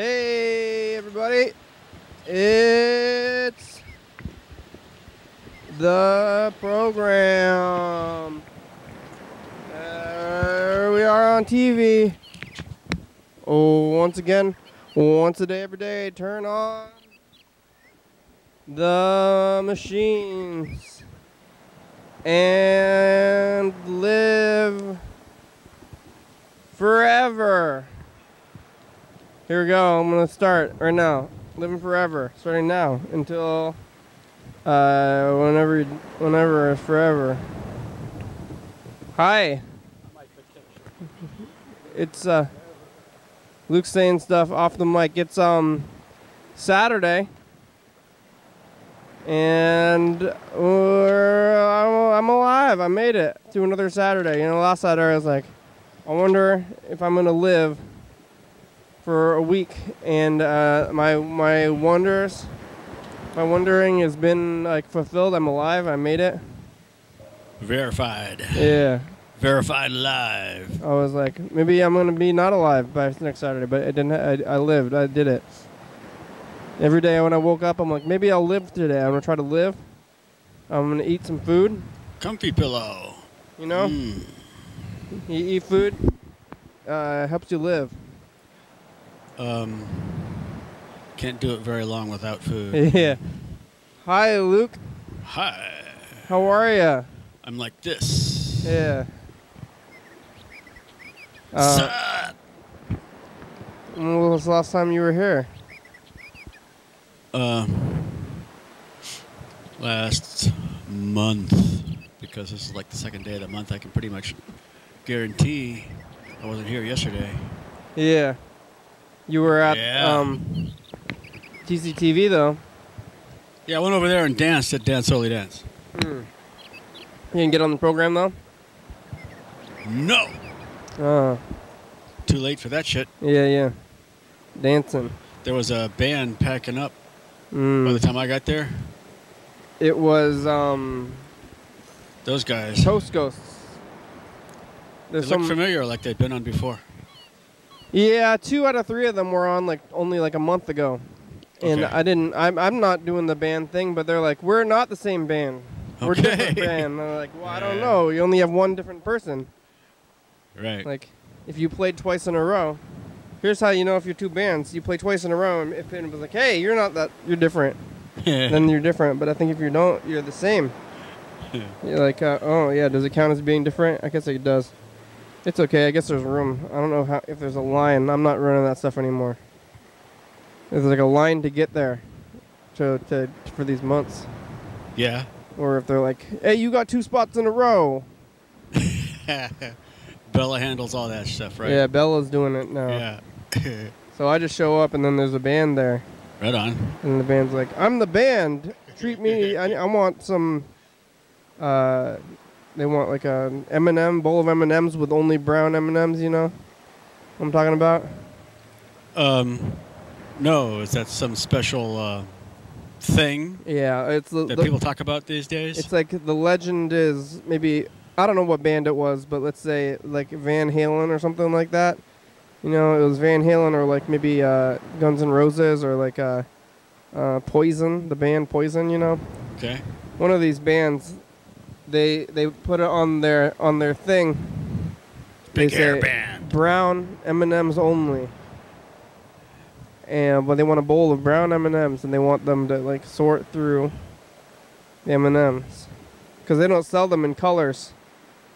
Hey, everybody. It's the program. There we are on TV. Oh, once again, once a day, every day, turn on the machines and live forever. Here we go. I'm gonna start right now. Living forever, starting now until whenever is forever. Hi. It's Luke saying stuff off the mic. It's Saturday, and I'm alive. I made it to another Saturday. You know, last Saturday I was like, I wonder if I'm gonna live for a week, and my wondering has been like fulfilled. I'm alive. I made it. Verified. Yeah. Verified live. I was like, maybe I'm gonna be not alive by next Saturday, but I didn't. I lived. I did it. Every day when I woke up, I'm like, maybe I'll live today. I'm gonna try to live. I'm gonna eat some food. Comfy pillow. You know, you eat food. It helps you live. Can't do it very long without food. Yeah. Hi, Luke. Hi. How are ya? I'm like this. Yeah. When was the last time you were here? Last month, because this is like the second day of the month. I can pretty much guarantee I wasn't here yesterday. Yeah. You were at TCTV, though. Yeah, I went over there and danced at Dance Holy Dance. Mm. You didn't get on the program, though? No. Too late for that shit. Yeah, yeah. Dancing. There was a band packing up by the time I got there. It was... those guys. Toast Ghosts. They look familiar, like they'd been on before. Yeah, 2 out of 3 of them were on like only like a month ago, and okay. I'm not doing the band thing, but they're like, we're not the same band. Okay. We're a different band. And they're like, well, yeah. I don't know. You only have one different person. Right. Like, if you played twice in a row, here's how you know if you're two bands. You play twice in a row, and if it was like, hey, you're not that, you're different. Then you're different. But I think if you don't, you're the same. Yeah. You're like, oh yeah, does it count as being different? I guess it does. It's okay. I guess there's room. I don't know how, if there's a line. I'm not running that stuff anymore. There's like a line to get there for these months. Yeah. Or if they're like, hey, you got 2 spots in a row. Bella handles all that stuff, right? Yeah, Bella's doing it now. Yeah. So I just show up, and then there's a band there. Right on. And the band's like, I'm the band. Treat me. I want some... They want like an M&M, bowl of M&Ms with only brown M&Ms, you know what I'm talking about? No, is that some special thing? Yeah, it's that people talk about these days? It's like the legend is maybe, I don't know what band it was, but let's say like Van Halen or something like that. You know, it was Van Halen or like maybe Guns N' Roses or like Poison, the band Poison, you know? Okay. One of these bands... They put it on their thing. Big hair band. Brown M&Ms only. And but they want a bowl of brown M&Ms, and they want them to like sort through the M&Ms, because they don't sell them in colors,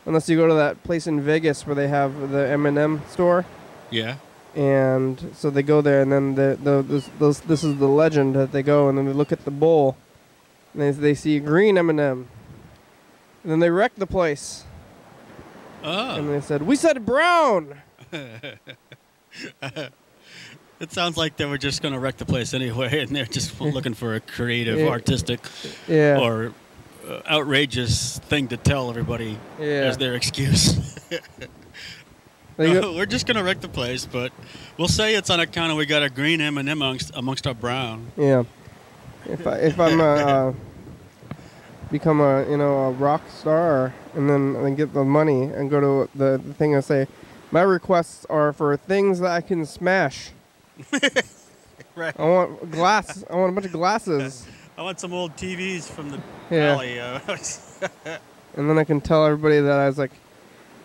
unless you go to that place in Vegas where they have the M&M store. Yeah. And so they go there, and then this is the legend that they go, and then they look at the bowl, and they see a green M&M. And then they wrecked the place. Oh. And they said, we said brown. It sounds like they were just going to wreck the place anyway, and they're just looking for a creative, artistic, or outrageous thing to tell everybody as their excuse. We're just going to wreck the place, but we'll say it's on account of we got a green M&M amongst our brown. Yeah. If I'm... become a a rock star, and then get the money and go to the thing and say, my requests are for things that I can smash. Right. I want glass. I want a bunch of glasses. I want some old TVs from the alley. And then I can tell everybody that I was like,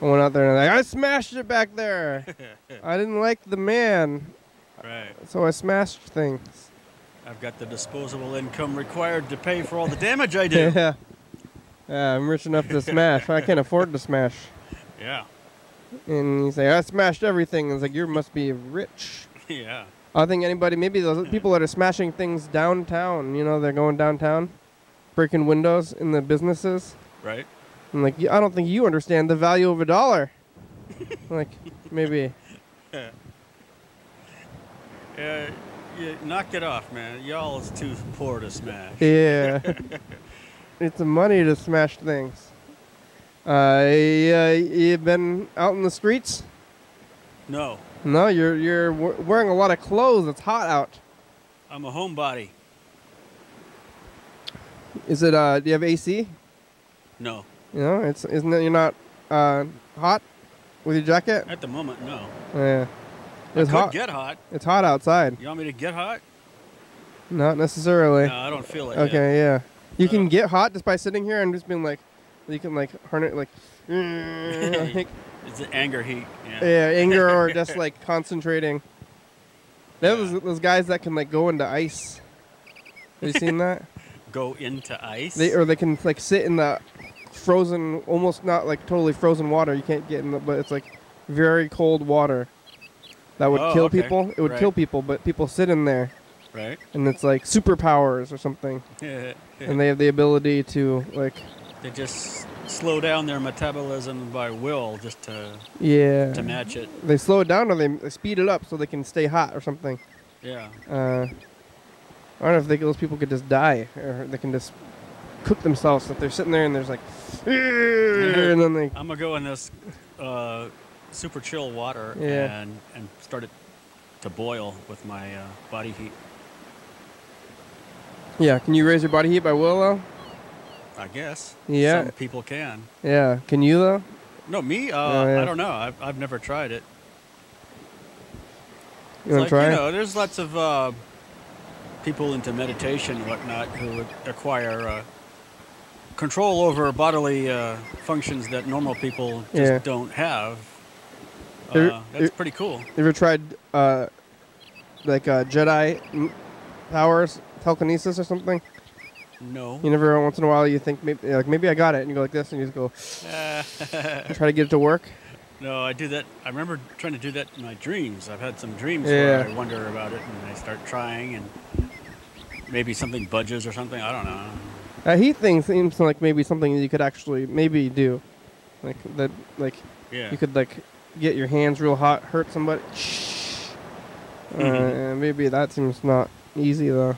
I went out there and I smashed it back there. I didn't like the man. Right. So I smashed things. I've got the disposable income required to pay for all the damage I did. Yeah. I'm rich enough to smash. I can't afford to smash. Yeah. And you say, I smashed everything. And it's like, you must be rich. Yeah. I think anybody, maybe those people that are smashing things downtown, you know, they're going downtown, breaking windows in the businesses. Right. I'm like, I don't think you understand the value of a dollar. Like, maybe. You knock it off, man. Y'all is too poor to smash. Yeah. It's money to smash things. You've been out in the streets? No. No, you're wearing a lot of clothes. It's hot out. I'm a homebody. Is it? Do you have AC? No. You know, you're not hot with your jacket? At the moment, no. Yeah. It's hot. Get hot. It's hot outside. You want me to get hot? Not necessarily. No, I don't feel it. Okay, yet. Yeah. You can get hot just by sitting here and just being like, you can like turn it like. It's an anger heat. Yeah, anger or just like concentrating. Those guys that can like go into ice. Have you seen that? Go into ice? They can like sit in the frozen, almost not like totally frozen water. You can't get in the, but it's like very cold water. That would kill people. It would kill people, but people sit in there. Right. And it's like superpowers or something. Yeah. And they have the ability to like. They just slow down their metabolism by will just to match it. They slow it down or they speed it up so they can stay hot or something. Yeah. I don't know if those people could just die or they can just cook themselves. If they're sitting there and there's like, and then they. I'm gonna go in this super chill water and start it to boil with my body heat. Yeah, can you raise your body heat by will though? I guess. Yeah. Some people can. Yeah. Can you though? No, me? I don't know. I've never tried it. You want to try it? You know, there's lots of people into meditation and whatnot who acquire control over bodily functions that normal people just don't have. That's pretty cool. You ever tried Jedi powers, telekinesis or something? No. You never, once in a while, you think, maybe I got it, and you go like this, and you just go, try to get it to work? No, I do that. I remember trying to do that in my dreams. I've had some dreams where I wonder about it, and I start trying, and maybe something budges or something. I don't know. A heat thing seems like maybe something that you could actually maybe do. Like, that, like you could, like, get your hands real hot, hurt somebody. Maybe that seems not easy, though.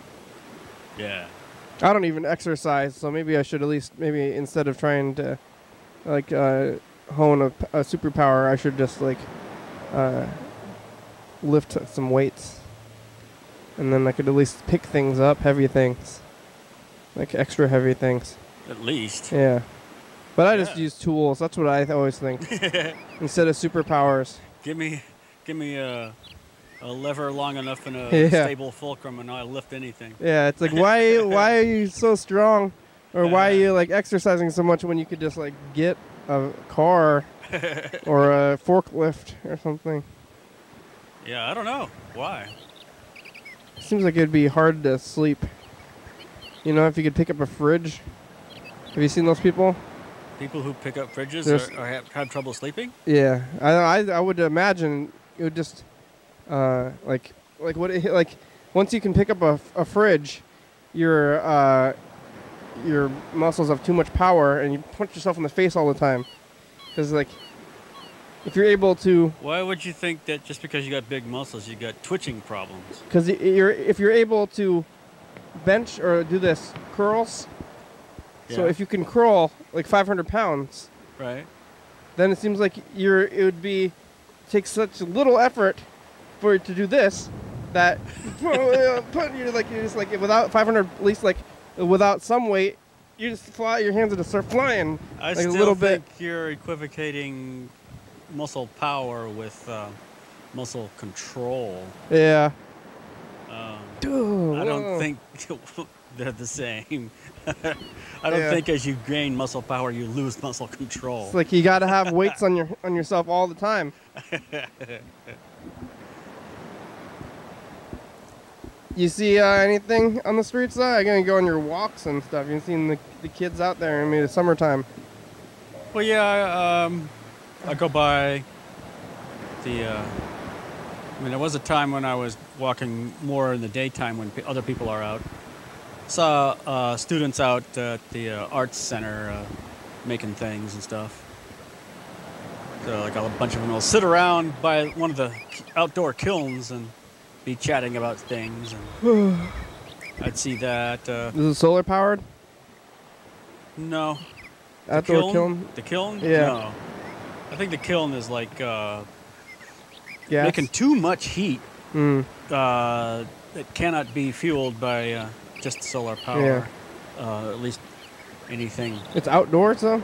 Yeah. I don't even exercise, so maybe I should at least, maybe instead of trying to, like, hone a superpower, I should just, like, lift some weights. And then I could at least pick things up, heavy things. Like, extra heavy things. At least. Yeah. But I just use tools. That's what I always think. Instead of superpowers. Give me a lever long enough and a stable fulcrum, and I lift anything. Yeah, it's like why are you so strong, or why are you like exercising so much when you could just like get a car or a forklift or something? Yeah, I don't know why. Seems like it'd be hard to sleep. You know, if you could pick up a fridge. Have you seen those people? People who pick up fridges or have trouble sleeping? Yeah, I would imagine it would just. Once you can pick up a fridge, your muscles have too much power, and you punch yourself in the face all the time. Because like, if you're able to, why would you think that just because you got big muscles, you got twitching problems? Because if you're able to bench or do this curls, so if you can curl like 500 pounds, right, then it seems like it would be take such little effort. For to do this, that you're just like without 500, at least like without some weight, you just fly. Your hands are just start flying. I like still a little think bit. You're equivocating muscle power with muscle control. Yeah, Dude, I don't think they're the same. I don't think as you gain muscle power, you lose muscle control. It's like you got to have weights on yourself all the time. You see anything on the street side? I'm going to go on your walks and stuff. You've seen the kids out there. I mean, it's summertime. Well, yeah, I go by the... I mean, there was a time when I was walking more in the daytime when other people are out. Saw students out at the arts center making things and stuff. So like a bunch of them will sit around by one of the outdoor kilns and be chatting about things. And I'd see that. Is it solar powered? No. Outdoor kiln? The kiln? Yeah. No. I think the kiln is like... Yes. Making too much heat that cannot be fueled by just solar power, at least anything. It's outdoors, though?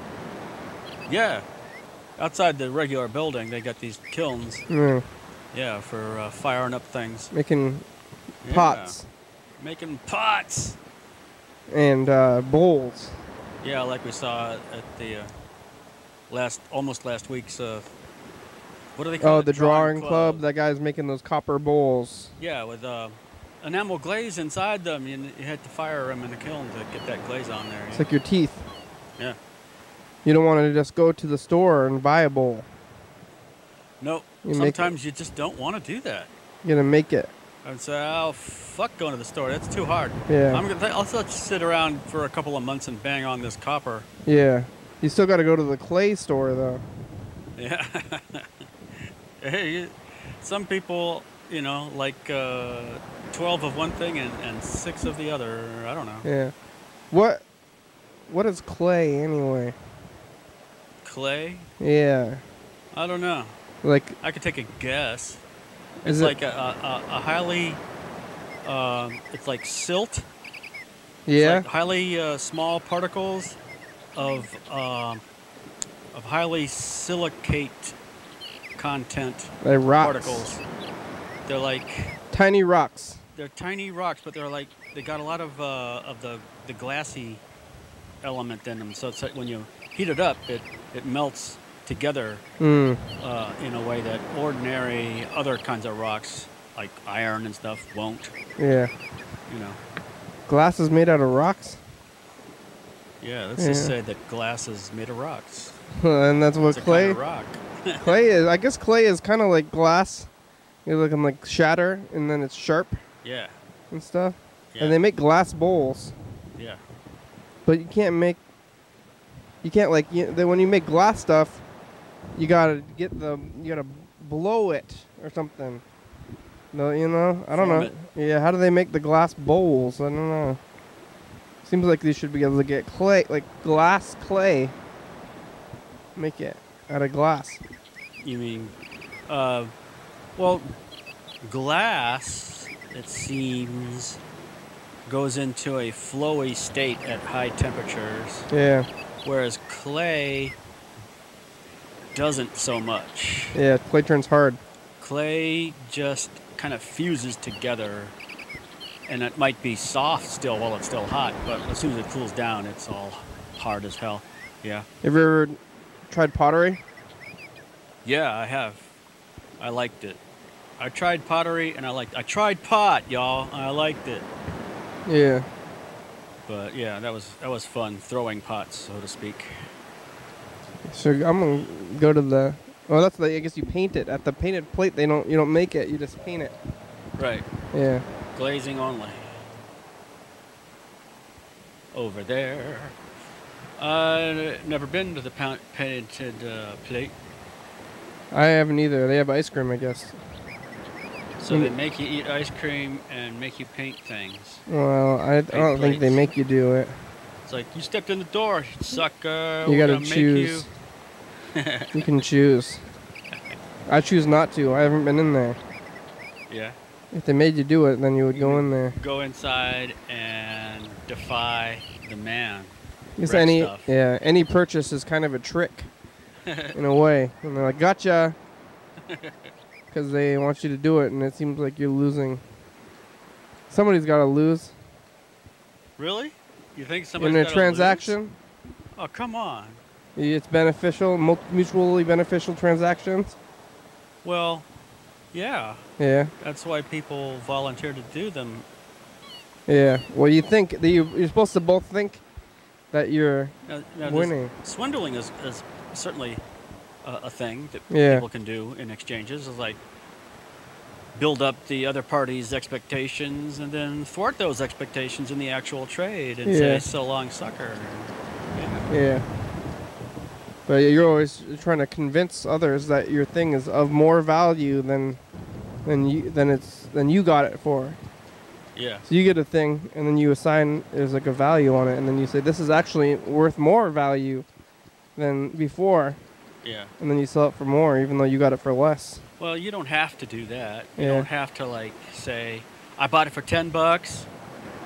Yeah. Outside the regular building, they got these kilns. Mm. Yeah, for firing up things. Making pots. Making pots! And bowls. Yeah, like we saw at the almost last week's... what do they call it? Oh, the drawing club. That guy's making those copper bowls. Yeah, with enamel glaze inside them. You had to fire them in the kiln to get that glaze on there. It's like your teeth. Yeah. You don't want to just go to the store and buy a bowl. Nope. Sometimes you just don't want to do that. You're going to make it. And so, oh, fuck going to the store. That's too hard. Yeah. I'll just sit around for a couple of months and bang on this copper. Yeah. You still got to go to the clay store, though. Yeah. Hey, some people, you know, like 12 of one thing and 6 of the other. I don't know. Yeah. What is clay anyway? Clay? Yeah. I don't know. Like I could take a guess. It's like a highly, it's like silt. Yeah. It's like highly small particles of highly silicate. Content they're rocks. Particles. They're like tiny rocks. They're tiny rocks, but they're like they got a lot of the glassy element in them. So it's like when you heat it up, it melts together in a way that ordinary other kinds of rocks like iron and stuff won't. Yeah. You know. Glass is made out of rocks. Yeah. Let's just say that glass is made of rocks. And that's what clay. It's a kind of rock. Clay is, I guess clay is kind of like glass. You're looking like shatter, and then it's sharp. Yeah. And stuff. Yeah. And they make glass bowls. Yeah. But when you make glass stuff, you gotta blow it or something. No, you know, I don't know. It. Yeah, how do they make the glass bowls? I don't know. Seems like they should be able to get clay, like glass clay. Make it out of glass. You mean, well, glass, it seems, goes into a flowy state at high temperatures. Yeah. Whereas clay doesn't so much. Yeah, clay turns hard. Clay just kind of fuses together, and it might be soft still while it's still hot, but as soon as it cools down, it's all hard as hell. Yeah. Have you ever tried pottery? Yeah, I have. I liked it. I tried pottery and I tried pot, y'all. I liked it. Yeah. But yeah, that was fun, throwing pots, so to speak. So I'm gonna go to the. Well, that's the. I guess you paint it at the painted plate. You don't make it. You just paint it. Right. Yeah. Glazing only. Over there. I've never been to the painted plate. I haven't either. They have ice cream, I guess. So they make you eat ice cream and make you paint things. Well, I don't think they make you do it. It's like, you stepped in the door, sucker. You gotta choose. You can choose. I choose not to. I haven't been in there. Yeah. If they made you do it, then you would go in there. Go inside and defy the man. Any purchase is kind of a trick, in a way. And they're like, gotcha, because they want you to do it, and it seems like you're losing. Somebody's got to lose. Really? You think somebody's got to lose? In a transaction? Oh, come on. It's beneficial, mutually beneficial transactions. Well, yeah. Yeah. That's why people volunteer to do them. Yeah. Well, you think that you're supposed to both think that you're winning. Swindling is certainly a thing that people can do in exchanges. It's like build up the other party's expectations and then thwart those expectations in the actual trade and say, so long, sucker. Yeah. But you're always trying to convince others that your thing is of more value than you got it for. Yeah. So you get a thing, and then you assign there's like a value on it, and then you say this is actually worth more value than before. Yeah. And then you sell it for more, even though you got it for less. Well, you don't have to do that. You don't have to like say I bought it for $10.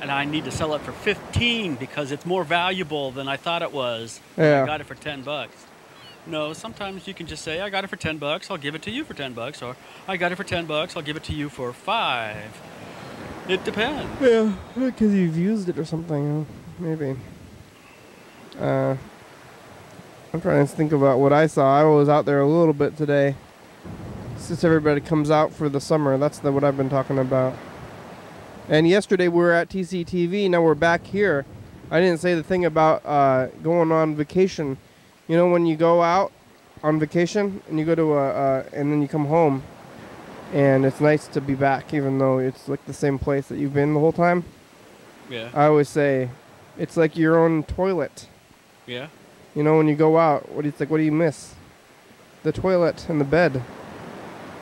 And I need to sell it for 15 because it's more valuable than I thought it was. Yeah. I got it for $10. No, sometimes you can just say, I got it for $10, I'll give it to you for $10, or I got it for $10, I'll give it to you for $5. It depends. Yeah, because you've used it or something, maybe. I'm trying to think about what I saw. I was out there a little bit today. Since everybody comes out for the summer, that's what I've been talking about. And yesterday we were at TCTV, now we're back here. I didn't say the thing about going on vacation. You know when you go out on vacation and you go to and then you come home and it's nice to be back even though it's like the same place that you've been the whole time? Yeah. I always say it's like your own toilet. Yeah. You know when you go out, what do you miss? The toilet and the bed.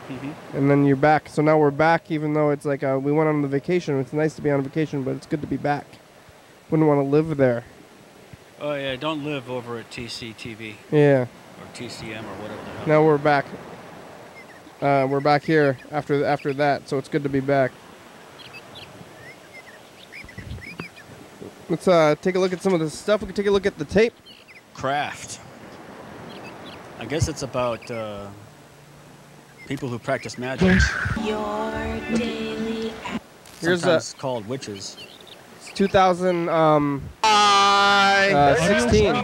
Mm-hmm. And then you're back. So now we're back, even though it's like we went on the vacation. It's nice to be on vacation, but it's good to be back. Wouldn't want to live there. Oh, yeah. Don't live over at TCTV. Yeah. Or TCM or whatever the hell. Now we're back. We're back here after that, so it's good to be back. Let's take a look at some of the stuff. We can take a look at the tape. Craft. I guess it's about... people who practice magic. Your daily Here's sometimes called witches. It's 2016. No.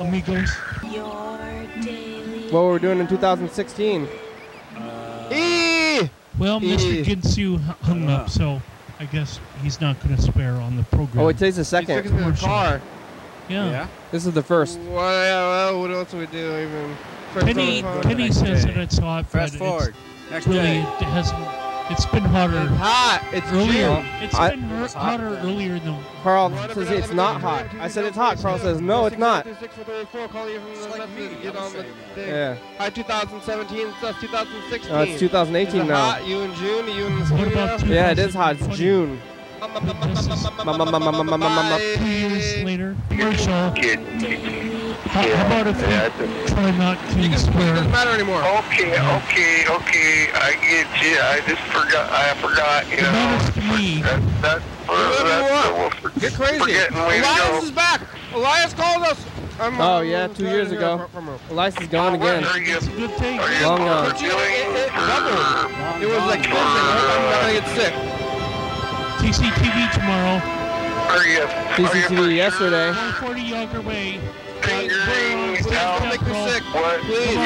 Amigos. Your daily what were we doing in 2016? Well, Mr. Ginsu hung up, so I guess he's not going to spare on the program. Oh, it takes a second. He took us to the car. Yeah. This is the first. Well, what else do we do even? Penny says that I saw it. Fast forward. Next day. It's been hotter. It's hot. It's earlier. It's been hotter earlier than. Carl says it's not hot. I said it's hot. Carl says no, it's not. Yeah. Hi, 2017. That's 2016. No, it's 2018 now. You in June? You in the spring? Yeah, it is hot. It's June. Later. How about if we try not to swear? It doesn't matter anymore. Okay. I forgot. You know. That's get crazy. Elias is back. Elias called us. Oh yeah, 2 years ago. Elias is gone again. It's a good thing. Long gone. It was like I'm gonna get sick. TCTV tomorrow. TCTV yesterday. 140 Yonkers Way. Come on TV and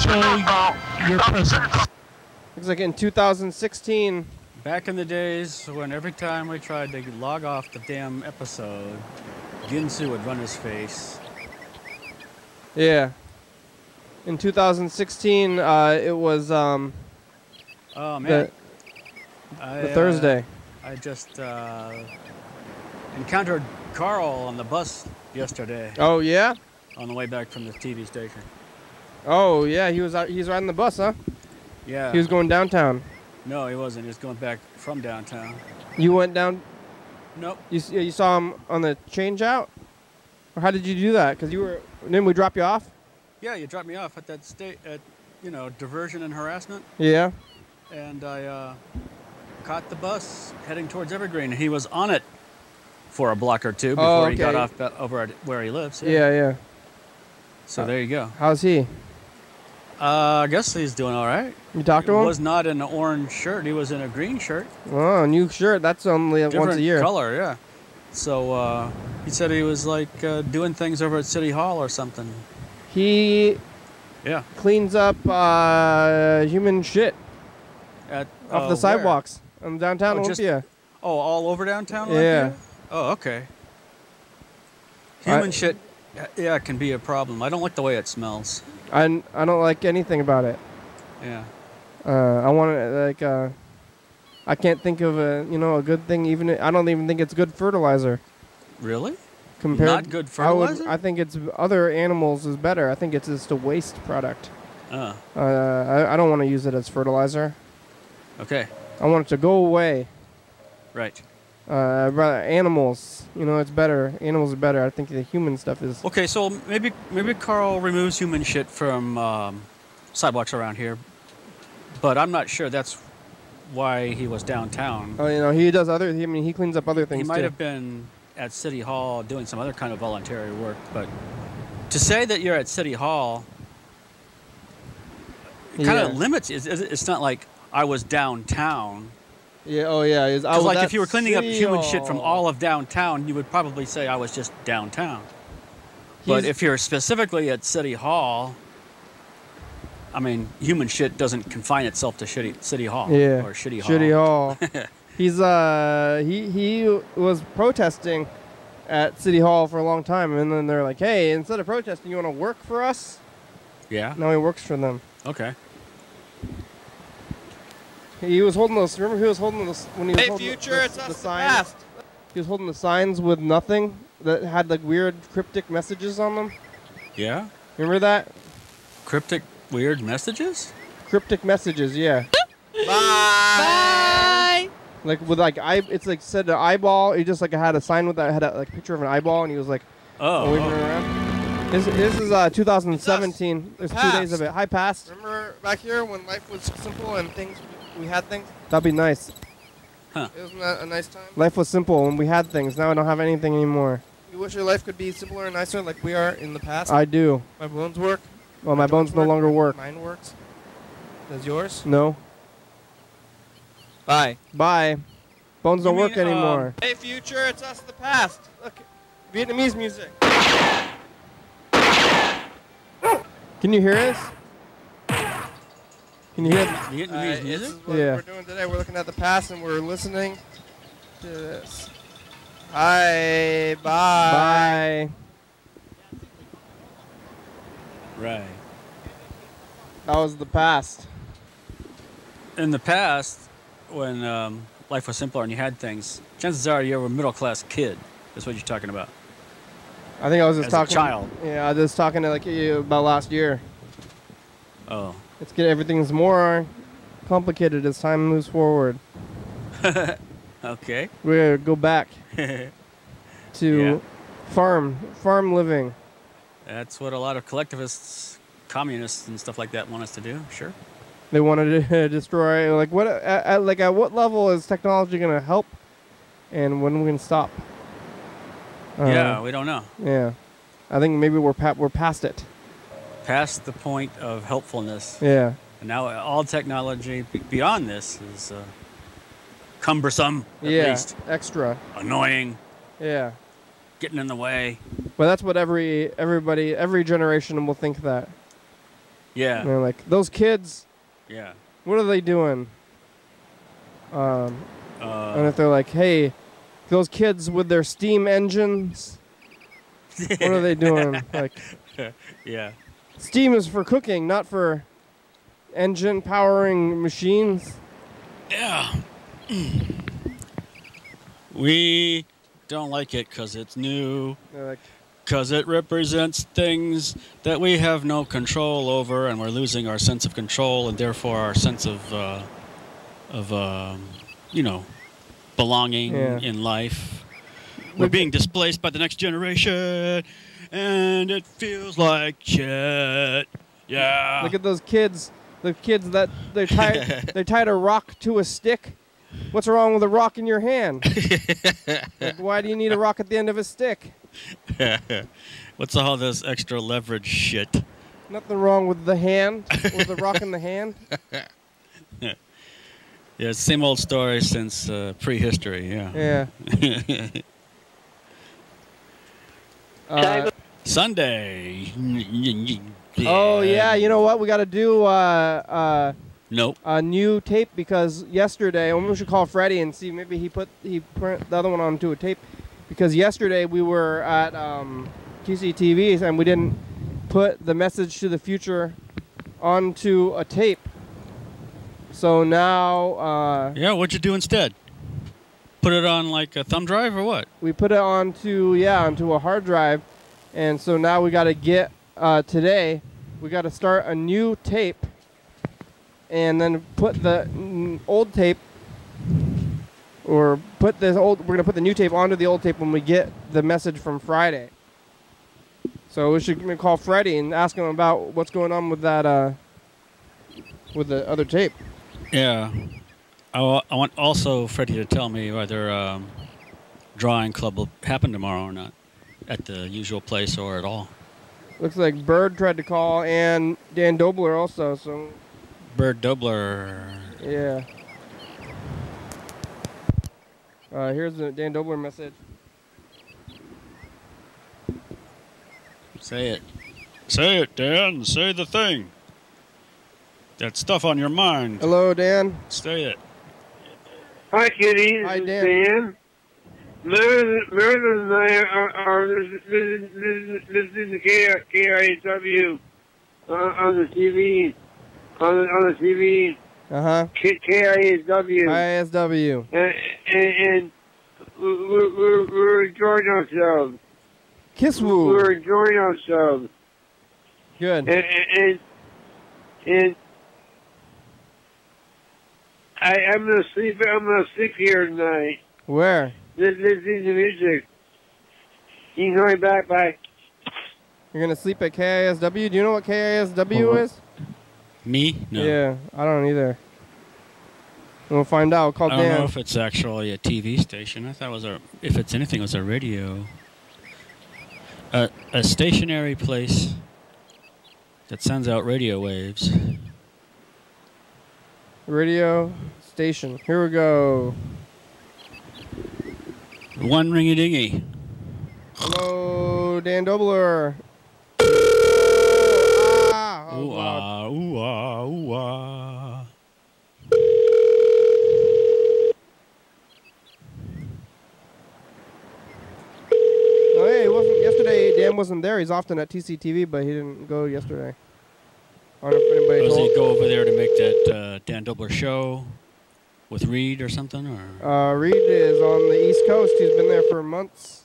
show your presence. Looks like in 2016, back in the days when every time we tried to log off the damn episode, Ginsu would run his face. Yeah. In 2016, it was oh man, the Thursday. I just encountered Carl on the bus yesterday. Oh yeah? On the way back from the TV station. Oh yeah, he's riding the bus, huh? Yeah. He was going downtown. No, he wasn't. He was going back from downtown. You went down? Nope. You saw him on the change out? Or how did you do that? Cuz didn't we drop you off? Yeah, you dropped me off at that diversion and harassment. Yeah. And I caught the bus heading towards Evergreen. He was on it for a block or two before he got off over at where he lives. Yeah. So there you go. How's he? I guess he's doing all right. You talked to him? He was not in an orange shirt. He was in a green shirt. Oh, new shirt. That's only once a year. Different color, yeah. So he said he was, like, doing things over at City Hall or something. He cleans up human shit off the sidewalks in downtown Olympia. Oh, all over downtown Olympia? Yeah. Oh, okay. Human shit, yeah, can be a problem. I don't like the way it smells. I don't like anything about it. Yeah. I want to, like, I can't think of a, you know, a good thing. Even I don't even think it's good fertilizer. Really? Compared, not good fertilizer? I think it's other animals is better. I think it's just a waste product. I don't want to use it as fertilizer. Okay. I want it to go away. Right. Animals, you know, it's better. Animals are better. I think the human stuff is okay. So maybe Carl removes human shit from sidewalks around here, but I'm not sure that's why he was downtown. Oh, you know, he does other. I mean, he cleans up other things. He might have been at City Hall doing some other kind of voluntary work, but to say that you're at City Hall kind of limits. It's not like I was downtown. Yeah. Oh, yeah. Because like if you were cleaning up human shit from all of downtown, you would probably say I was just downtown. But if you're specifically at City Hall, I mean, human shit doesn't confine itself to shitty City Hall or Shitty Hall. Shitty Hall. He's he was protesting at City Hall for a long time, and then they're like, hey, instead of protesting, you want to work for us? Yeah. Now he works for them. Okay. He was holding those. Remember, he was holding those when he was holding the signs. He was holding the signs with nothing that had like weird cryptic messages on them. Yeah. Remember that? Cryptic weird messages. Cryptic messages. Yeah. Bye. Bye. Like with like it's like said an eyeball. He just like had a sign with that had a like picture of an eyeball, and he was like, waving around. This is 2017. There's 2 days of it. Hi, past. Remember back here when life was simple and things. We had things. That'd be nice. Huh. Isn't that a nice time? Life was simple and we had things. Now I don't have anything anymore. You wish your life could be simpler and nicer like we are in the past? I do. My bones work. Well, my bones no longer work. Mine works. Does yours? No. Bye. Bye. Bones don't work anymore. Hey, future, it's us in the past. Look, Vietnamese music. Can you hear us? Can you hear Vietnamese music? This is what we're doing today. We're looking at the past and we're listening to this. Hi, bye. Bye. Right. That was the past. In the past, when life was simpler and you had things, chances are you were a middle-class kid. That's what you're talking about. I think I was just talking. As a child. Yeah, I was just talking to like you about last year. Oh. It's good. Everything's more complicated as time moves forward. Okay. We're go back to farm living. That's what a lot of collectivists, communists, and stuff like that want us to do. Sure. They want to destroy. Like what? Like at what level is technology going to help, and when we can stop? Yeah, we don't know. Yeah, I think maybe we're past it. Past the point of helpfulness. Yeah. And now all technology beyond this is cumbersome, at least. Extra. Annoying. Yeah. Getting in the way. Well, that's what every generation will think that. Yeah. And they're like, those kids. Yeah. What are they doing? And if they're like, hey, those kids with their steam engines. What are they doing? Like. Yeah. Steam is for cooking, not for engine powering machines. Yeah. We don't like it because it's new. Because it represents things that we have no control over, and we're losing our sense of control, and therefore our sense of you know, belonging in life. We're being displaced by the next generation. And it feels like shit. Yeah. Look at those kids. The kids that they tied a rock to a stick. What's wrong with a rock in your hand? Like, why do you need a rock at the end of a stick? What's all this extra leverage shit? Nothing wrong with the hand, with the rock in the hand. Yeah, it's same old story since prehistory, yeah. Yeah. Sunday. Yeah. Oh, yeah, you know what? We got to do a new tape because yesterday, we should call Freddie and see maybe he printed the other one onto a tape because yesterday we were at TCTV and we didn't put the message to the future onto a tape. So now... yeah, what'd you do instead? Put it on like a thumb drive or what? We put it onto a hard drive, and so now we got to get... today, we got to start a new tape and then put the old tape we're going to put the new tape onto the old tape when we get the message from Friday. So we should call Freddie and ask him about what's going on with that, with the other tape. Yeah. I want also Freddie to tell me whether drawing club will happen tomorrow or not at the usual place or at all. Looks like Bird tried to call and Dan Dobler also, so... Bird Dobler. Yeah. Here's the Dan Dobler message. Say it. Say it, Dan. Say the thing. That stuff on your mind. Hello, Dan. Say it. Hi, kitties. Hi, Dan. Dan. Meredith and I are listening to KRIW on the TV. Uh-huh. KRISW. And we're enjoying ourselves. KISW. We're enjoying ourselves. Good. And I'm gonna sleep here tonight. Where? Listening to music. You can go back, bye. You're going to sleep at KISW? Do you know what KISW is? Me? No. Yeah, I don't either. We'll find out. Call Dan. I don't know if it's actually a TV station. I thought it was if it's anything, it was a radio. A stationary place that sends out radio waves. Radio station. Here we go. One ringy dingy. Hello, Dan Dobler. Ooh ah, ooh ah, ooh ah. Oh, yeah, he wasn't yesterday. Dan wasn't there. He's often at TCTV, but he didn't go yesterday. I don't know if anybody told. Does he go over there to make that Dan Dobler show? With Reed or something, or Reed is on the East Coast. He's been there for months.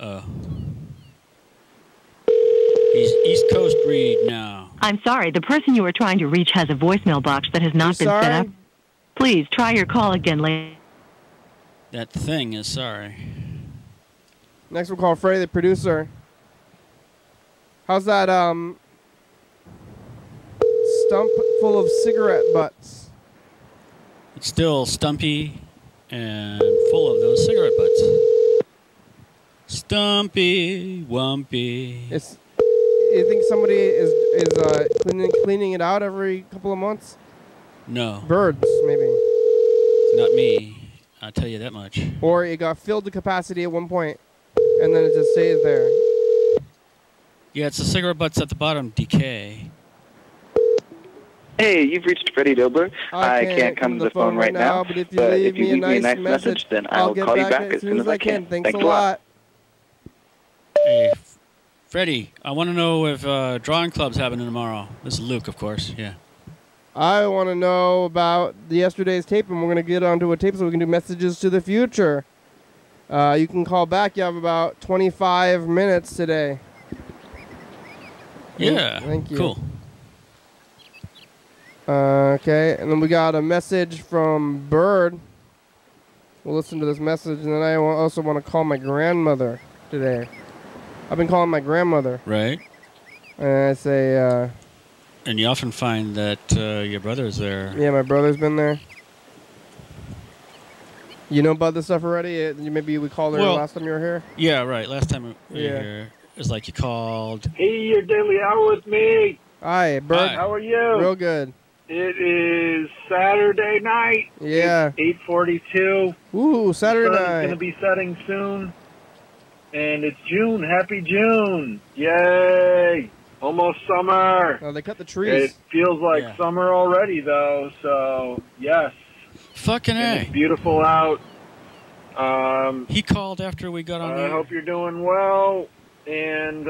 He's East Coast Reed now. I'm sorry, the person you are trying to reach has a voicemail box that has not been set up. Please try your call again later. That thing is sorry. Next, we'll call Freddie, the producer. How's that stump full of cigarette butts? Still stumpy and full of those cigarette butts. Stumpy, wumpy. You think somebody is cleaning it out every couple of months? No. Birds, maybe. It's not me. I'll tell you that much. Or it got filled to capacity at one point, and then it just stays there. Yeah, it's the cigarette butts at the bottom decay. Hey, you've reached Freddie Dobler. I can't come to the phone right now, but if you leave me a nice message, then I'll call you back as soon as I can. Thanks a lot. Hey, Freddie, I want to know if drawing club's happening tomorrow. This is Luke, of course. Yeah. I want to know about yesterday's tape, and we're going to get onto a tape so we can do messages to the future. You can call back. You have about 25 minutes today. Yeah. Thank you. Cool. Okay, and then we got a message from Bird. We'll listen to this message, and then I also want to call my grandmother today. I've been calling my grandmother. Right. And I say... and you often find that your brother's there. Yeah, my brother's been there. You know about this stuff already? Maybe we called her last time you were here? Yeah, right. Last time we were here. It's like you called. Hey, your daily hour with me. Hi, Bert. Hi. How are you? Real good. It is Saturday night. Yeah. 8:42. Ooh, Saturday night. The sun's going to be setting soon. And it's June. Happy June. Yay. Almost summer. Oh, they cut the trees. It feels like summer already, though. So, yes. Fucking A. It's beautiful out. He called after we got on. I hope you're doing well, and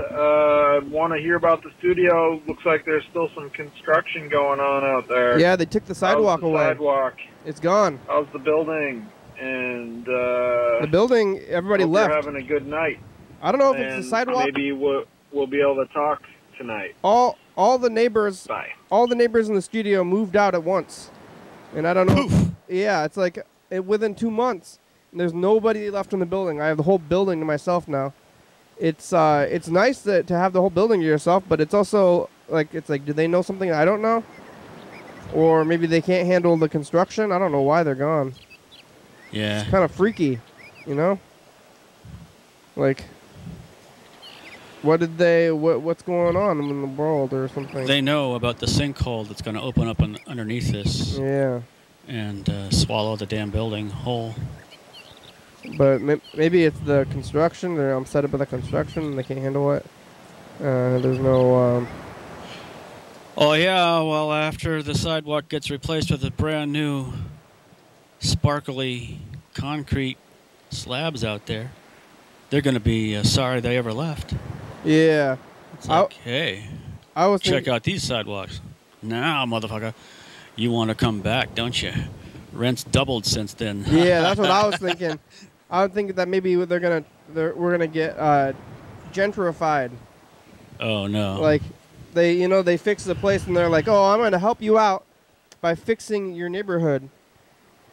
want to hear about the studio. Looks like there's still some construction going on out there. Yeah, they took the sidewalk away. Sidewalk. It's gone. How's the building? And the building, everybody hope left. You're having a good night. I don't know if it's the sidewalk. Maybe we'll be able to talk tonight. All the neighbors. Bye. All the neighbors in the studio moved out at once, and I don't know. Poof. Yeah, it's like within 2 months. There's nobody left in the building. I have the whole building to myself now. It's nice to have the whole building to yourself, but it's also like do they know something I don't know, or maybe they can't handle the construction? I don't know why they're gone. Yeah, it's kind of freaky, you know. Like, what did they? What's going on in the world or something? They know about the sinkhole that's going to open up underneath this. Yeah, and swallow the damn building whole. But maybe it's the construction. They're upset about the construction and they can't handle it. There's no... Oh, yeah. Well, after the sidewalk gets replaced with a brand new sparkly concrete slabs out there, they're going to be sorry they ever left. Yeah. It's like, hey, check out these sidewalks. Now, motherfucker, you want to come back, don't you? Rent's doubled since then. Yeah, that's what I was thinking. I would think that maybe we're gonna get gentrified. Oh no! Like they fix the place and they're like, oh, I'm gonna help you out by fixing your neighborhood,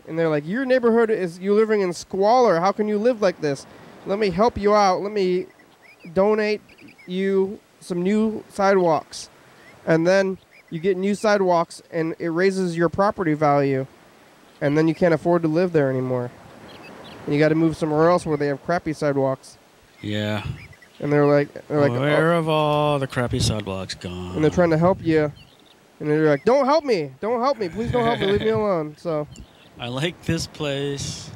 and they're like, your neighborhood is you living in squalor. How can you live like this? Let me help you out. Let me donate you some new sidewalks, and then you get new sidewalks, and it raises your property value, and then you can't afford to live there anymore. And you got to move somewhere else where they have crappy sidewalks. Yeah. And they're like, where have all the crappy sidewalks gone? And they're trying to help you, and they're like, don't help me, don't help me, please don't help me, leave me alone. So. I like this place.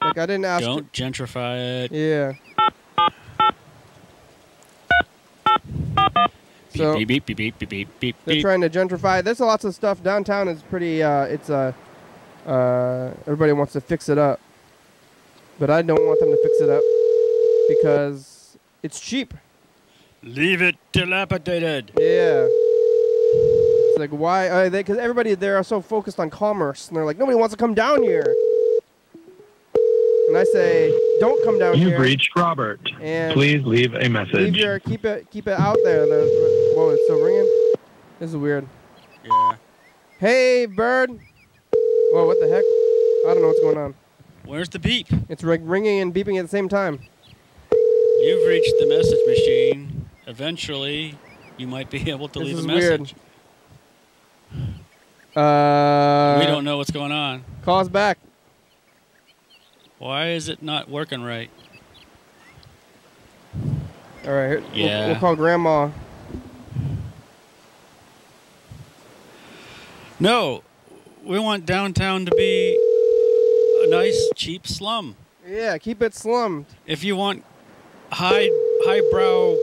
Like I didn't ask. Don't gentrify it. Yeah. So beep, beep, beep, beep, beep, beep, beep, they're trying to gentrify. There's lots of stuff. Downtown is pretty, everybody wants to fix it up. But I don't want them to fix it up because it's cheap. Leave it dilapidated. Yeah. It's like, why are they? Because everybody there are so focused on commerce. And they're like, nobody wants to come down here. And I say, don't come down here. You've reached Robert. And please leave a message. Keep it out there. Whoa, it's still ringing? This is weird. Yeah. Hey, bird. Whoa, what the heck? I don't know what's going on. Where's the beep? It's ringing and beeping at the same time. You've reached the message machine. Eventually, you might be able to leave a message. This is weird. We don't know what's going on. Call us back. Why is it not working right? All right. Yeah. We'll call Grandma. No. We want downtown to be a nice, cheap slum. Yeah, keep it slummed. If you want highbrow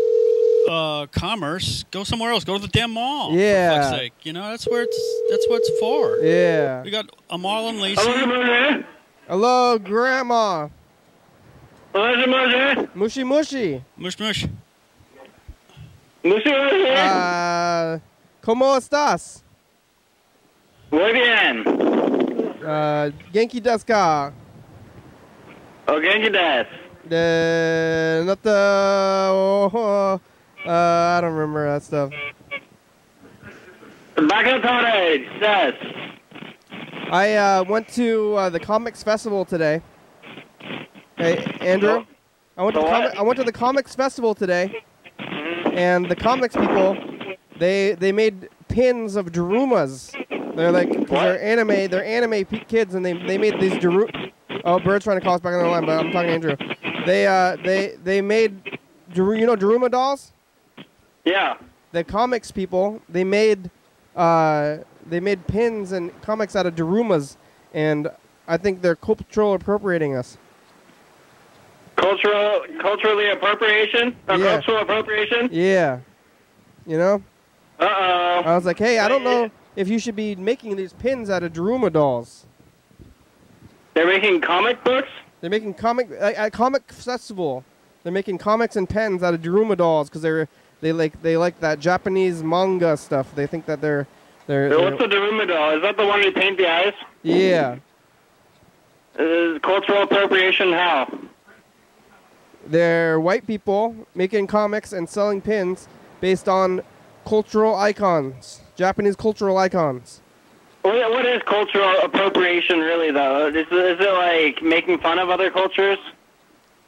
commerce, go somewhere else. Go to the damn mall. Yeah. For fuck's sake. You know, that's what it's for. Yeah. We got a mall in Lacey. Hello, Grandma. Mushy mushy. Mush mush. Mushy mushy. ¿Cómo estás? Muy bien. Genki desu ka? Oh, genki desu. Not the... I don't remember that stuff. Bakatore says... I went to the Comics Festival today. Hey, Andrew? I went to the Comics Festival today, and the comics people, they made pins of Darumas. They're like, they're anime kids, and they made these Darumas. Oh, Bird's trying to call us back on the line, but I'm talking to Andrew. They made you know Daruma dolls? Yeah. The comics people, they made pins and comics out of Darumas, and I think they're cultural appropriating us. Culturally appropriation? Yeah. Cultural appropriation? Yeah. You know? Uh-oh. I was like, hey, I don't know if you should be making these pins out of Daruma dolls. They're making comic books? They're making comic at comic festival. They're making comics and pens out of Daruma dolls because they like that Japanese manga stuff. They think that they're what's a Daruma doll? Is that the one they paint the eyes? Yeah. Is cultural appropriation how? They're white people making comics and selling pins based on cultural icons, Japanese cultural icons. What is cultural appropriation really, though? Is it like making fun of other cultures?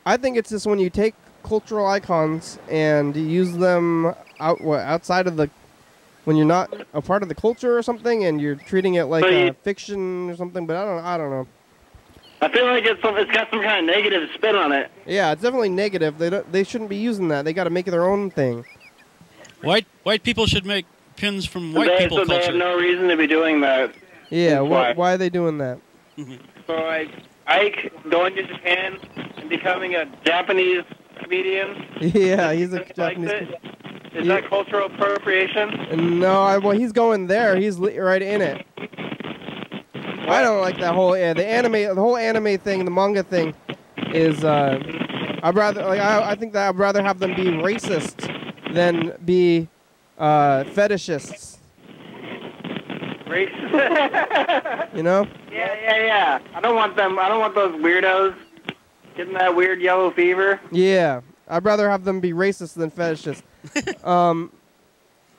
I think it's just when you take cultural icons and you use them outside of the... when you're not a part of the culture or something and you're treating it like fiction or something, but I don't know. I feel like it's got some kind of negative spin on it. Yeah, it's definitely negative. They shouldn't be using that. They got to make it their own thing. White people should make... pins from white people culture. They have no reason to be doing that. Yeah, why are they doing that? So like Ike going to Japan and becoming a Japanese comedian. Yeah, he's a Japanese. Is that cultural appropriation? No, well he's going there. He's right in it. What? I don't like that whole the whole anime thing, the manga thing, is I think that I'd rather have them be racist than be fetishists. Racist. You know? Yeah. I don't want those weirdos getting that weird yellow fever. Yeah. I'd rather have them be racist than fetishists.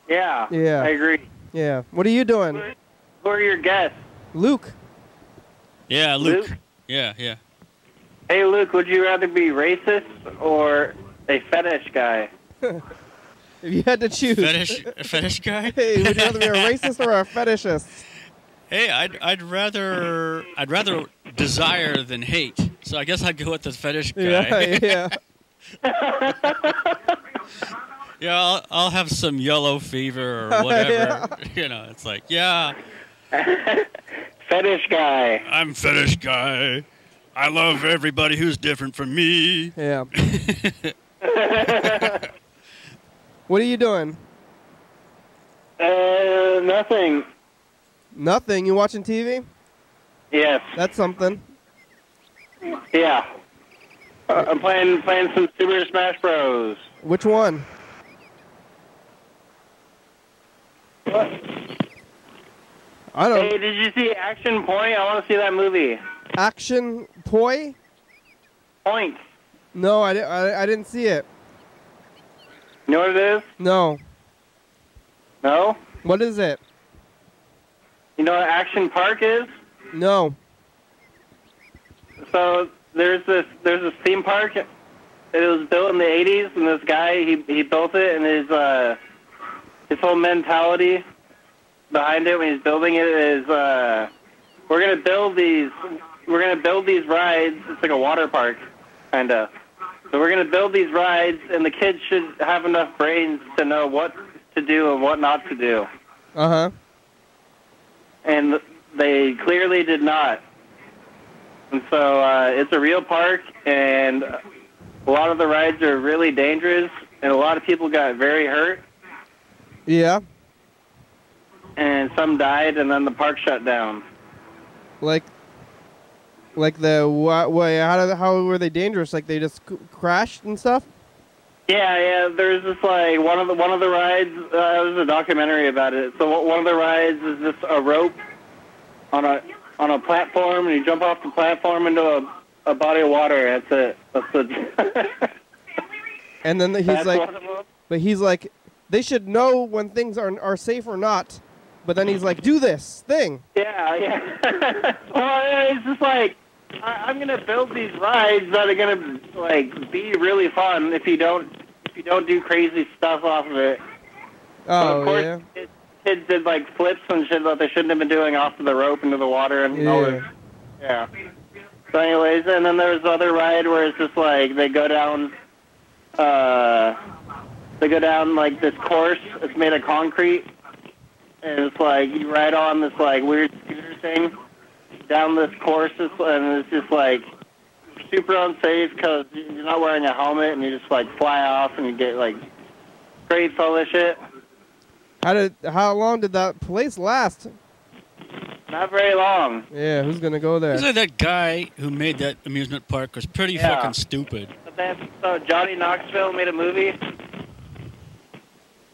Yeah. I agree. Yeah. What are you doing? Who are your guests? Luke. Yeah, Luke. Yeah. Hey, Luke, would you rather be racist or a fetish guy? If you had to choose, a fetish guy. Hey, would you rather be a racist or a fetishist? Hey, I'd rather desire than hate. So I guess I'd go with the fetish guy. Yeah. Yeah, I'll have some yellow fever or whatever. You know, it's like fetish guy. I'm fetish guy. I love everybody who's different from me. Yeah. What are you doing? Nothing. Nothing? You watching TV? Yes. That's something. Yeah. I'm playing some Super Smash Bros. Which one? What? I don't know. Hey, did you see Action Point? I want to see that movie. Action Point? Point. No, I didn't see it. You know what it is? No. No? What is it? You know what Action Park is? No. So there's this theme park. It was built in the 80s, and this guy he built it, and his whole mentality behind it when he's building it is we're gonna build these rides. It's like a water park, kinda. So we're going to build these rides, and the kids should have enough brains to know what to do and what not to do. Uh-huh. And they clearly did not. And so it's a real park, and a lot of the rides are really dangerous, and a lot of people got very hurt. Yeah. And some died, and then the park shut down. Like the way how were they dangerous? Like they just crashed and stuff? Yeah. There's just like one of the rides. There's a documentary about it. So one of the rides is just a rope on a platform, and you jump off the platform into a body of water. That's it. And then he's like, they should know when things are safe or not. But then he's like, do this thing. Yeah. Well, it's just like, I'm gonna build these rides that are gonna like be really fun if you don't do crazy stuff off of it. Oh, of course, yeah. Kids did like flips and shit that they shouldn't have been doing off of the rope into the water and all this. Yeah. So anyways, and then there's the other ride where it's just like they go down They go down, like, this course. It's made of concrete. And it's, like, you ride on this, like, weird scooter thing down this course. And it's just, like, super unsafe because you're not wearing a helmet. And you just, like, fly off and you get, like, scrapes, all this shit. How long did that place last? Not very long. Yeah, who's going to go there? Isn't that guy who made that amusement park was pretty fucking stupid. But Johnny Knoxville made a movie.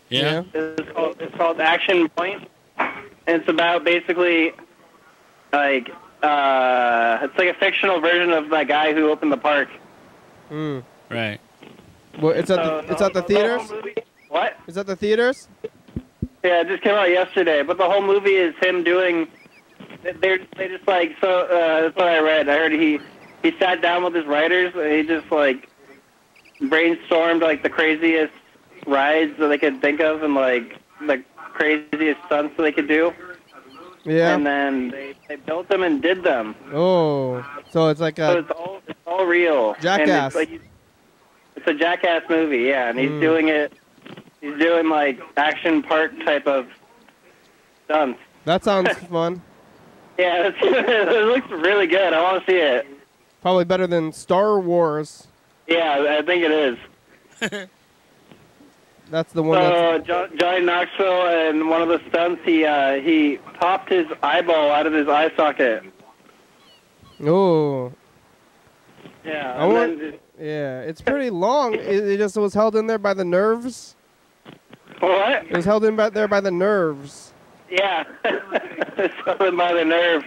Yeah. It's called Action Point. And it's about basically, like, it's like a fictional version of that guy who opened the park. Mm. Right. Well, it's at the theaters? What? It's at the theaters? Yeah, it just came out yesterday. But the whole movie is him doing... They just like so. That's what I read. I heard he sat down with his writers and he just like brainstormed like the craziest rides that they could think of and like the craziest stunts that they could do. Yeah. And then they built them and did them. Oh, so it's like it's all real. Jackass. And it's a Jackass movie, yeah. And he's doing it. He's doing like Action Park type of stunts. That sounds fun. Yeah, it looks really good. I want to see it. Probably better than Star Wars. Yeah, I think it is. That's the one. So Johnny Knoxville, in one of the stunts, he popped his eyeball out of his eye socket. Oh. Yeah. It's pretty long. It just was held in there by the nerves. What? It was held in there by the nerves. Yeah, something by the nerve.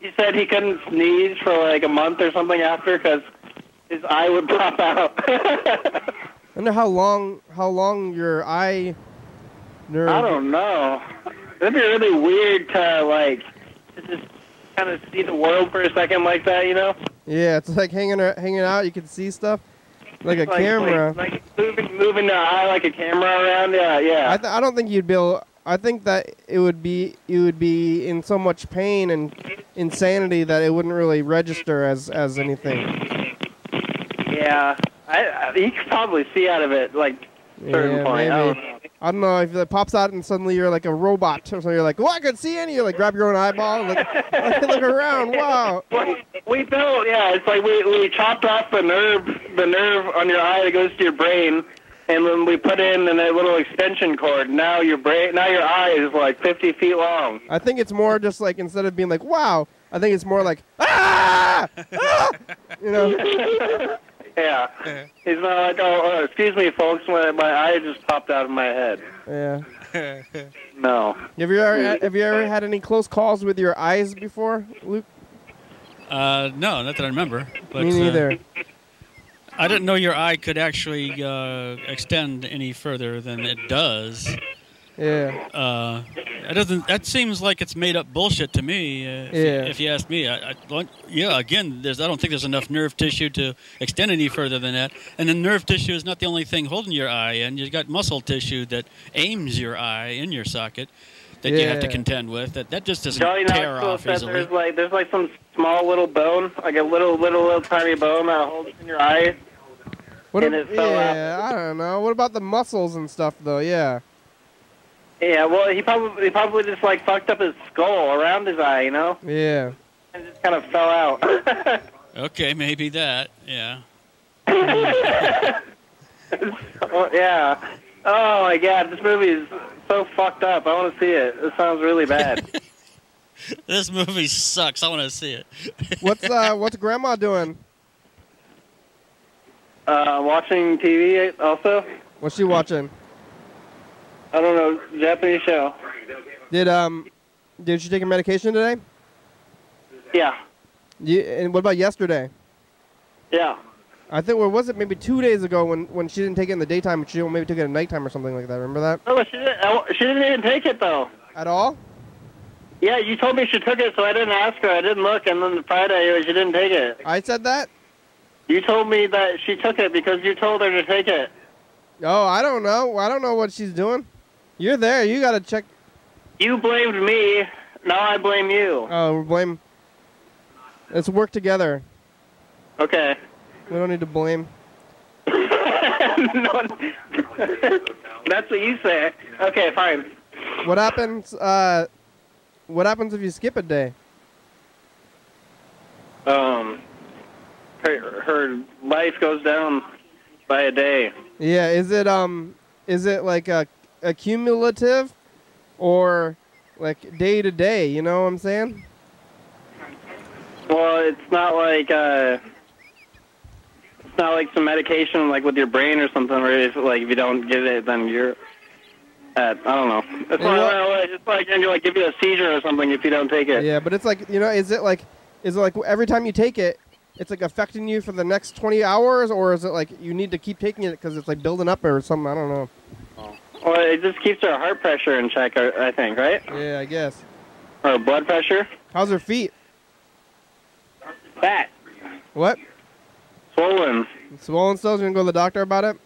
He said he couldn't sneeze for like a month or something after because his eye would pop out. I wonder how long your eye nerve... I don't know. It'd be really weird to like just kind of see the world for a second like that, you know? Yeah, it's like hanging out. You can see stuff like a camera. Like moving the eye like a camera around. Yeah, yeah. I don't think you'd be able. I think that it would be in so much pain and insanity that it wouldn't really register as anything. Yeah, you could probably see out of it like certain point. Maybe. I don't know if it pops out and suddenly you're like a robot or something. You're like, "Well, I could see any." You're like, grab your own eyeball, and look around. Wow. We built. Yeah, it's like we chopped off the nerve on your eye that goes to your brain. And then we put in a little extension cord. Now your eye is like 50 feet long. I think it's more just like instead of being like wow, I think it's more like ah, ah! You know. Yeah. He's not like oh excuse me folks, my eye just popped out of my head. Yeah. No. Have you ever had any close calls with your eyes before, Luke? No, not that I remember. But, me neither. I didn't know your eye could actually extend any further than it does. Yeah. That doesn't. That seems like it's made up bullshit to me. If you ask me, I don't think there's enough nerve tissue to extend any further than that. And the nerve tissue is not the only thing holding your eye, and you've got muscle tissue that aims your eye in your socket that you have to contend with. That just doesn't tear off easily. There's like some small little bone, like a little tiny bone that holds in your eye. I don't know. What about the muscles and stuff though? Yeah. Yeah, well, he probably just like fucked up his skull around his eye, you know? Yeah. And just kind of fell out. Okay, maybe that. Yeah. Yeah. Oh my God, this movie is so fucked up. I want to see it. It sounds really bad. This movie sucks. I want to see it. What's Grandma doing? Watching TV also. What's she watching? I don't know. Japanese show. Did she take her medication today? Yeah. And what about yesterday? Yeah. I think, or was it maybe 2 days ago when she didn't take it in the daytime and she maybe took it at nighttime or something like that? Remember that? No, she didn't even take it, though. At all? Yeah, you told me she took it, so I didn't ask her. I didn't look, and then Friday she didn't take it. I said that? You told me that she took it because you told her to take it. Oh, I don't know. I don't know what she's doing. You're there. You got to check. You blamed me. Now I blame you. Oh, blame. Let's work together. Okay. We don't need to blame. That's what you said. Okay, fine. What happens? What happens if you skip a day? Her life goes down by a day. Yeah. Is it like a cumulative, or like day to day? You know what I'm saying? Well, it's not like some medication like with your brain or something. Where if you don't get it, then you're I don't know. It's, it's like and you like give you a seizure or something if you don't take it. Yeah, but it's like you know, is it like every time you take it, it's like affecting you for the next 20 hours, or is it like you need to keep taking it because it's like building up or something? I don't know. Well, it just keeps her heart pressure in check, I think, right? Yeah, I guess. Or blood pressure. How's her feet? Fat. What? Swollen. Swollen still? You gonna go to the doctor about it?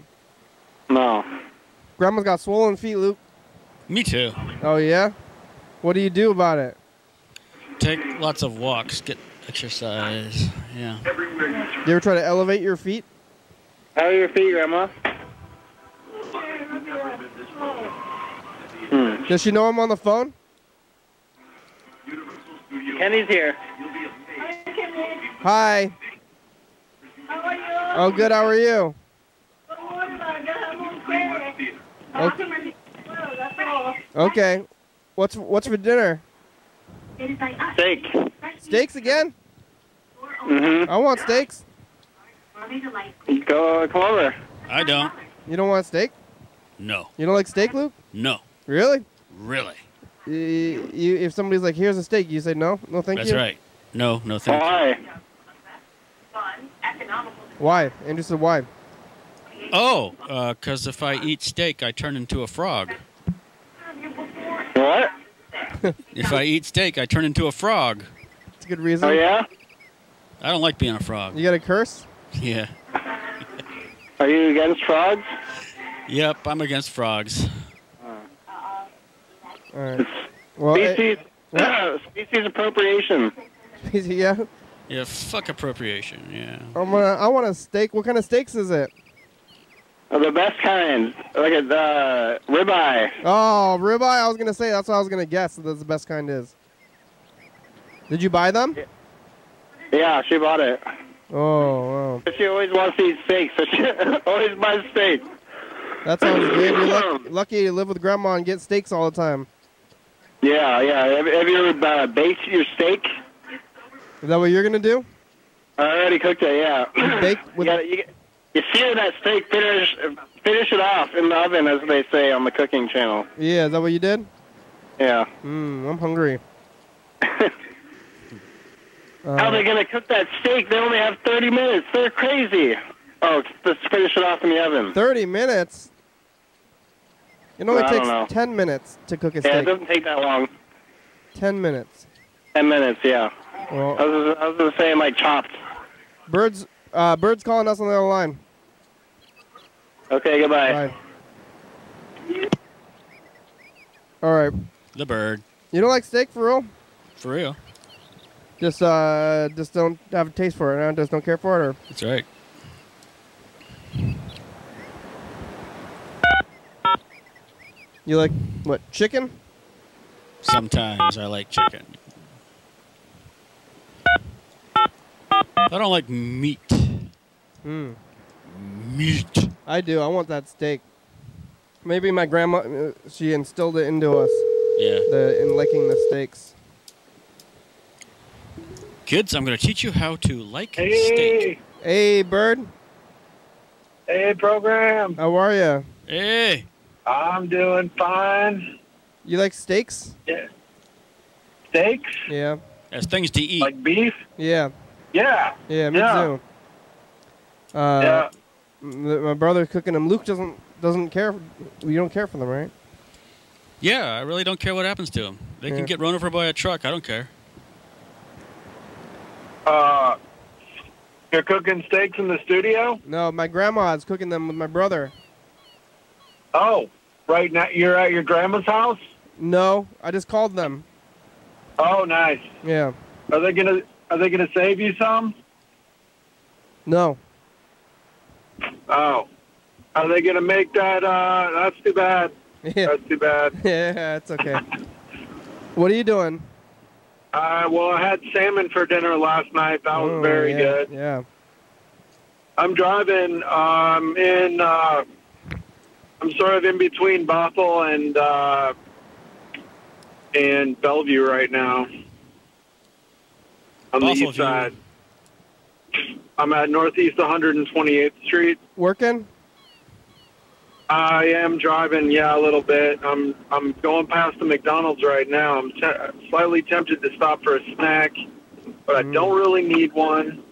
No. Grandma's got swollen feet, Luke. Me too. Oh, yeah? What do you do about it? Take lots of walks, get exercise, yeah. You ever try to elevate your feet? How are your feet, Grandma? Does she know I'm on the phone? Kenny's here. Hi. How are you? Oh, good. How are you? Okay. What's for dinner? Steak. Steaks again? Mm-hmm. I want steaks. Go come over. I don't. You don't want steak? No. You don't like steak, Luke? No. Really? Really. You if somebody's like, here's a steak, you say no? No, thank you? That's right. No, no, thank you. Why? Interested why? Oh, because if I eat steak, I turn into a frog. What? If I eat steak, I turn into a frog. That's a good reason. Oh, yeah? I don't like being a frog. You got a curse? Yeah. Are you against frogs? Yep, I'm against frogs. All right. Well, species appropriation. Yeah? Yeah, fuck appropriation, yeah. I want a steak. What kind of steaks is it? The best kind. Like a ribeye. Oh, ribeye? I was going to say, that's what I was going to guess, that's the best kind is. Did you buy them? Yeah, she bought it. Oh, wow. She always wants to eat steak, so she always buys steak. That sounds good. You're lucky you live with Grandma and get steaks all the time. Yeah, yeah. Have you ever baked your steak? Is that what you're going to do? I already cooked it, yeah. You bake with you sear that steak, finish it off in the oven, as they say on the cooking channel. Yeah, is that what you did? Yeah. I'm hungry. How are they going to cook that steak? They only have 30 minutes. They're crazy. Oh, just finish it off in the oven. 30 minutes? It only takes 10 minutes to cook a steak. Yeah, it doesn't take that long. 10 minutes. 10 minutes, yeah. Well, I was just saying, like, chopped. Bird's calling us on the other line. Okay, goodbye. Bye. All right. The bird. You don't like steak for real? For real. Just don't have a taste for it, and just don't care for it. Or... That's right. You like what? Chicken? Sometimes I like chicken. I don't like meat. Meat. I do. I want that steak. Maybe my grandma, she instilled it into us. Yeah. In liking the steaks. Kids, I'm going to teach you how to like steak. Hey, Bird. Hey, program. How are you? Hey. I'm doing fine. You like steaks? Yeah. Steaks? Yeah. As things to eat. Like beef? Yeah. Yeah. Yeah, me too. My brother's cooking them. Luke doesn't care. You don't care for them, right? Yeah, I really don't care what happens to them. They can get run over by a truck. I don't care. You're cooking steaks in the studio? No, my grandma's cooking them with my brother. Oh, right now you're at your grandma's house? No, I just called them. Oh, nice. Yeah. Are they gonna save you some? No. Oh, Are they going to make that? That's too bad. That's too bad. Yeah, it's okay. What are you doing? Well, I had salmon for dinner last night. That was very good. Yeah. I'm driving. I'm sort of in between Bothell and Bellevue right now. On the east side. I'm at Northeast 128th Street. Working? I am driving, yeah, a little bit. I'm going past the McDonald's right now. I'm slightly tempted to stop for a snack, but I don't really need one.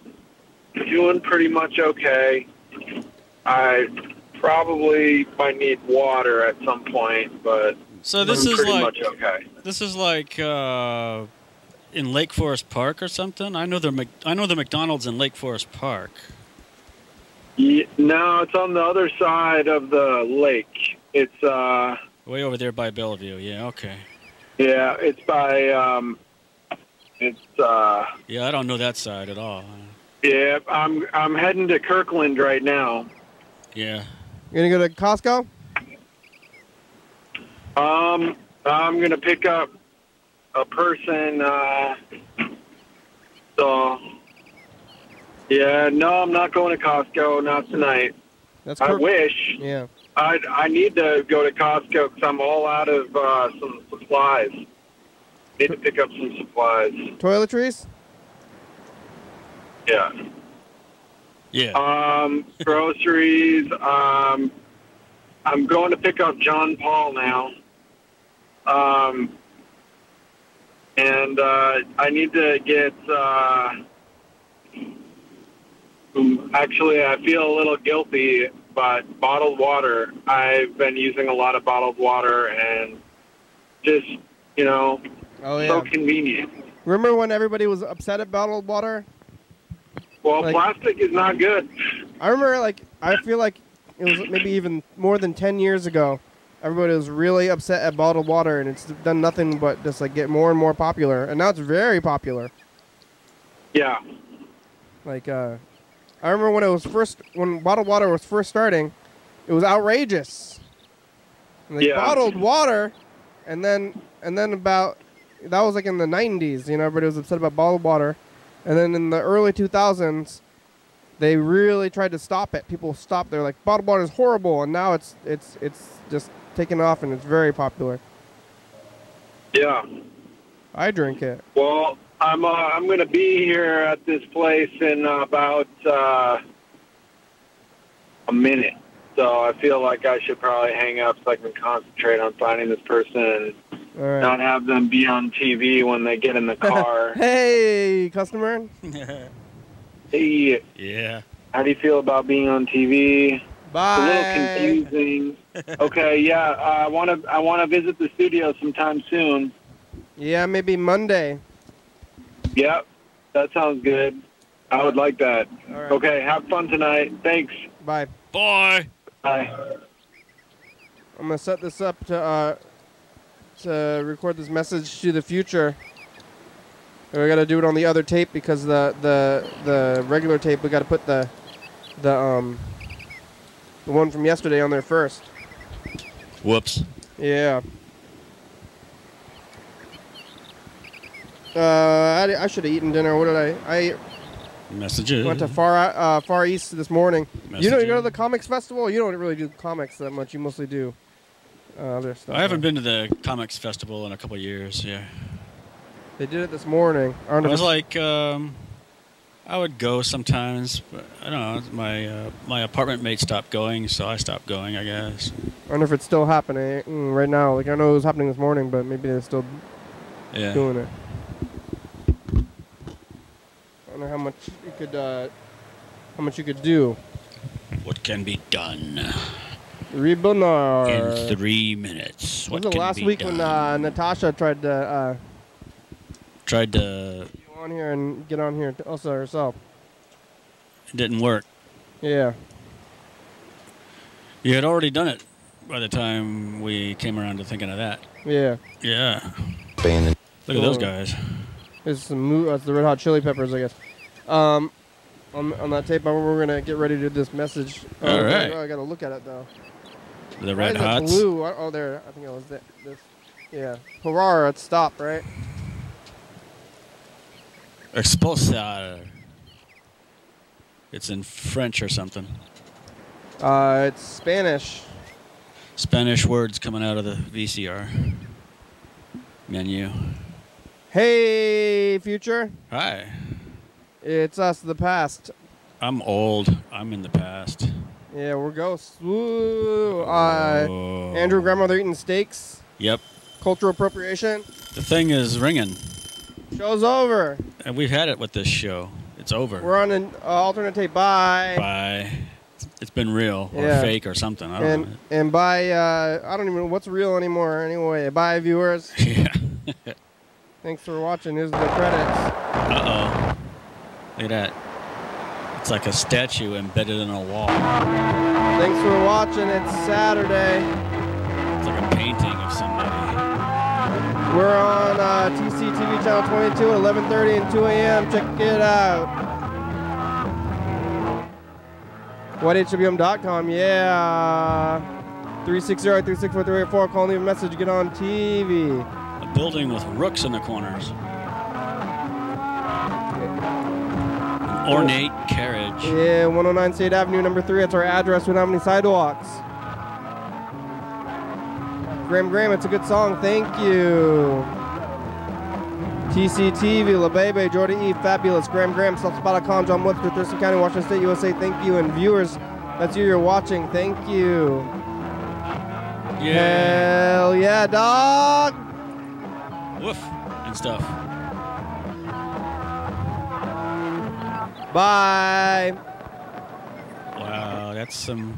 Doing pretty much okay. I probably might need water at some point, but so this is pretty much okay. This is like in Lake Forest Park or something. I know the McDonald's in Lake Forest Park. Yeah, no, it's on the other side of the lake. It's way over there by Bellevue. Yeah, okay. Yeah, it's by yeah, I don't know that side at all. Yeah, I'm heading to Kirkland right now. Yeah. You're gonna go to Costco? I'm gonna pick up a person. So. Yeah, no, I'm not going to Costco, not tonight. That's I wish. Yeah. I need to go to Costco because I'm all out of some supplies. Need to pick up some supplies. Toiletries? Yeah. Yeah. Groceries. I'm going to pick up John Paul now. And I need to get... Actually, I feel a little guilty, but bottled water. I've been using a lot of bottled water and just, you know, so convenient. Remember when everybody was upset at bottled water? Well, like, plastic is not good. I remember, like, I feel like it was maybe even more than 10 years ago, everybody was really upset at bottled water, and it's done nothing but just, like, get more and more popular. And now it's very popular. Yeah. Like, I remember when it was first, when bottled water was first starting, it was outrageous. Like, yeah. Bottled water, and then about, that was like in the 90s, you know, everybody was upset about bottled water. And then in the early 2000s, they really tried to stop it. People stopped. They're like, bottled water is horrible. And now it's just taken off and it's very popular. Yeah. I drink it. Well, I'm going to be here at this place in about a minute. So I feel like I should probably hang up so I can concentrate on finding this person and not have them be on TV when they get in the car. Hey, customer. Hey. Yeah. How do you feel about being on TV? Bye. It's a little confusing. Okay, yeah. I want to visit the studio sometime soon. Yeah, maybe Monday. Yep, that sounds good. I would like that. All right. Okay, have fun tonight. Thanks. Bye. Bye. Bye. I'm gonna set this up to record this message to the future. And we gotta do it on the other tape because the regular tape we gotta put the one from yesterday on there first. Whoops. Yeah. I should have eaten dinner. What did I eat? Messages. Went to Far East this morning. Messages. You know, you go to the comics festival? You don't really do comics that much. You mostly do other stuff. I haven't been to the comics festival in a couple of years, yeah. They did it this morning. I was like, I would go sometimes, but I don't know. My apartment mate stopped going, so I stopped going, I guess. I wonder if it's still happening right now. Like, I know it was happening this morning, but maybe they're still doing it. I don't know how much you could do. What can be done? Rebonard. In 3 minutes. What was it last week when Natasha tried to get on here and get on here also herself? It didn't work. Yeah. You had already done it by the time we came around to thinking of that. Yeah. Yeah. Bandit. Look at those guys. It's the Red Hot Chili Peppers, I guess. on that tape. We're gonna get ready to do this message. All right. I gotta look at it though. The Red Hots. Blue. Oh, there. I think it was this. Yeah. Hurrah! It's stop, right? Expulsar. It's in French or something. It's Spanish. Spanish words coming out of the VCR menu. Hey, future. Hi. It's us, the past. I'm old. I'm in the past. Yeah, we're ghosts. Woo. Andrew, grandmother eating steaks. Yep. Cultural appropriation. The thing is ringing. Show's over. And we've had it with this show. It's over. We're on an alternate tape. Bye. Bye. It's been real or fake or something. I don't know. And bye. I don't even know what's real anymore. Anyway, bye, viewers. Yeah. Thanks for watching. Here's the credits. Uh-oh. Look at that. It's like a statue embedded in a wall. Thanks for watching. It's Saturday. It's like a painting of somebody. We're on TCTV Channel 22 at 11:30 and 2 a.m. Check it out. YDHWM.com. Yeah. 360-364-384. Call and leave a message. Get on TV. A building with rooks in the corners. Ornate carriage. Yeah, 109 State Avenue, number 3. That's our address. We don't have any sidewalks. Graham, it's a good song. Thank you. TCTV, La Bebe, Jordan E, Fabulous, Graham, Selfspot.com, John Webster, Thurston County, Washington State, USA. Thank you. And viewers, that's you're watching. Thank you. Yeah. Hell yeah, dog. Woof and stuff. Bye. Wow, that's some